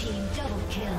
team double kill.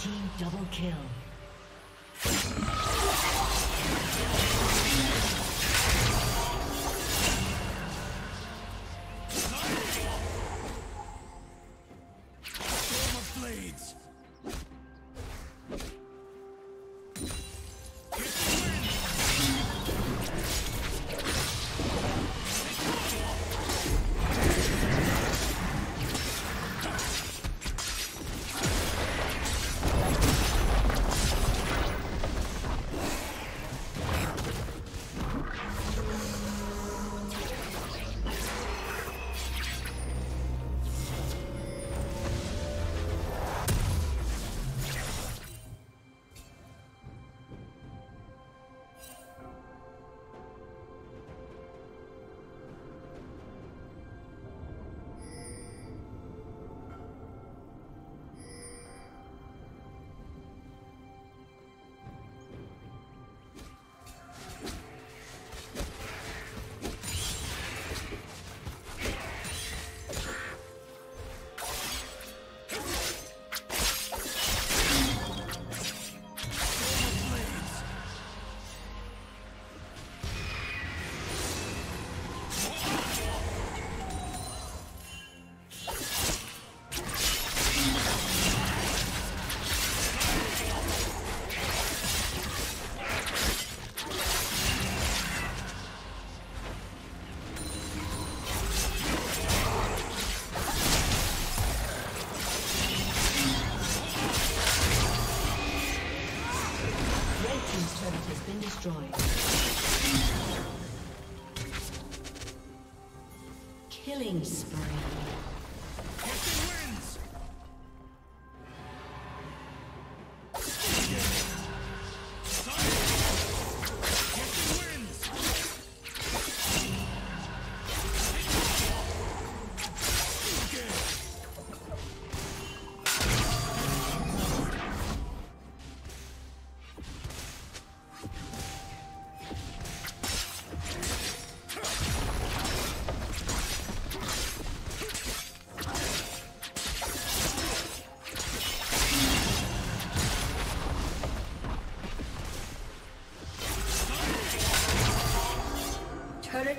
Team double kill. Killing spree. Turret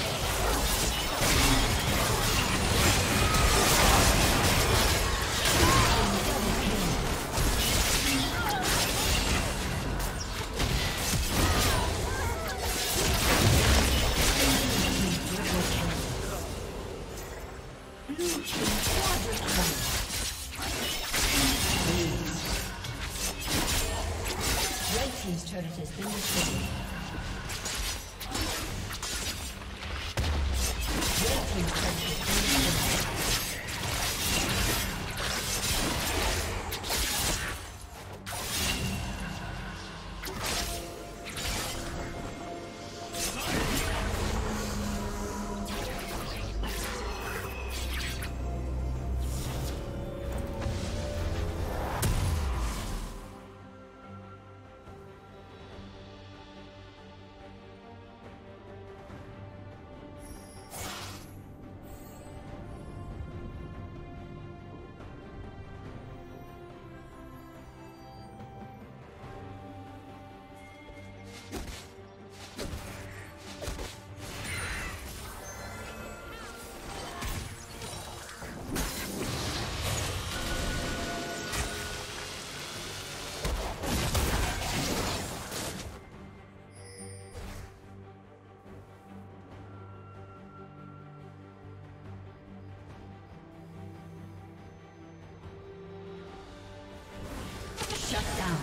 Shut down.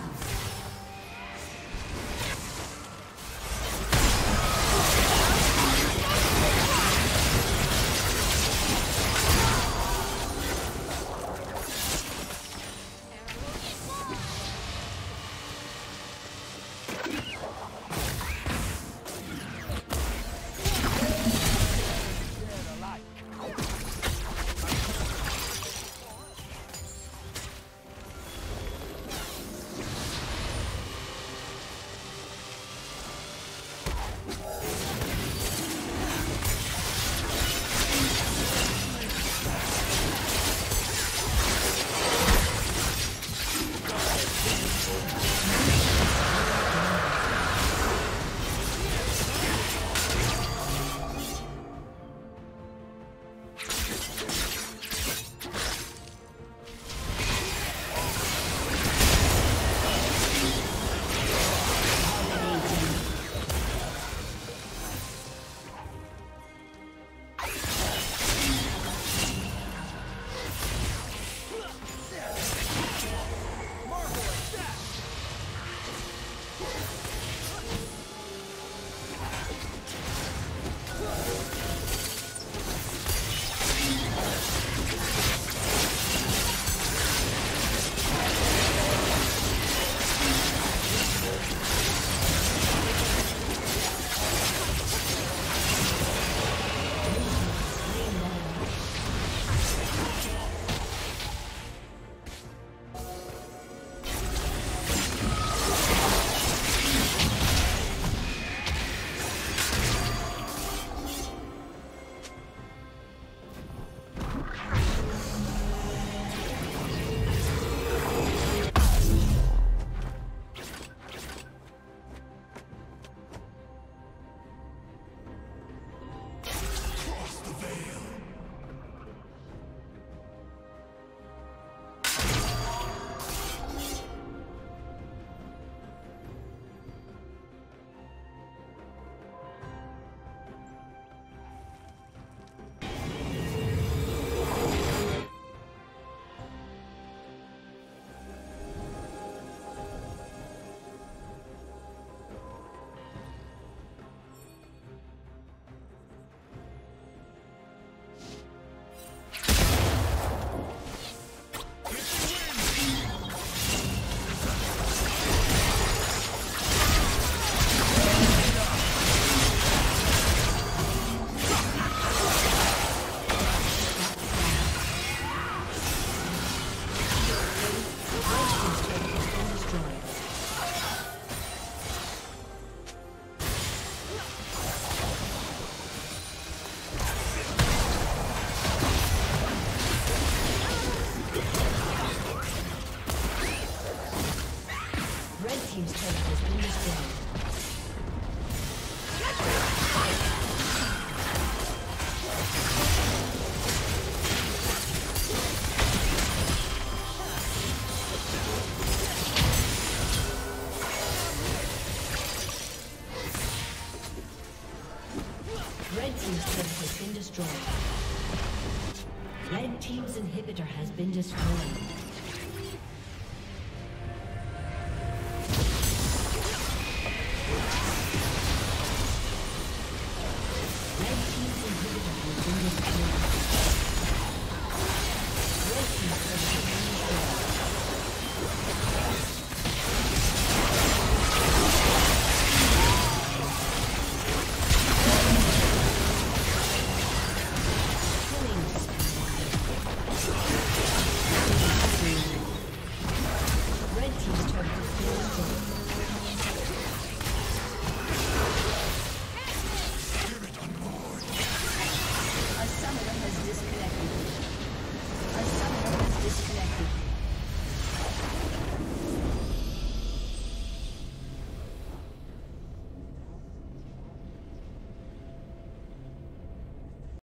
team's turret has been destroyed. Red team's inhibitor has been destroyed.